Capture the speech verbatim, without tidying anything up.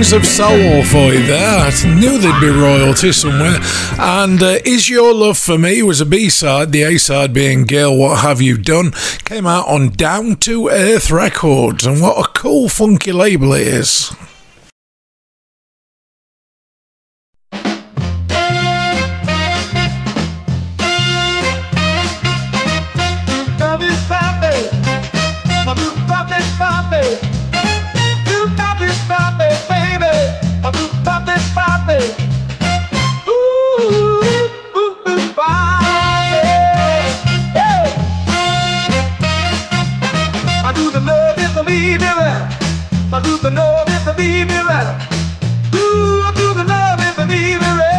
Kings of Soul for you there. I knew there'd be royalty somewhere. And uh, Is Your Love For Me was a B-side, the A-side being Girl, What Have You Done? Came out on Down to Earth Records, and what a cool, funky label it is. I do the love and believe me, right. Ooh, I do the love and believe me, right.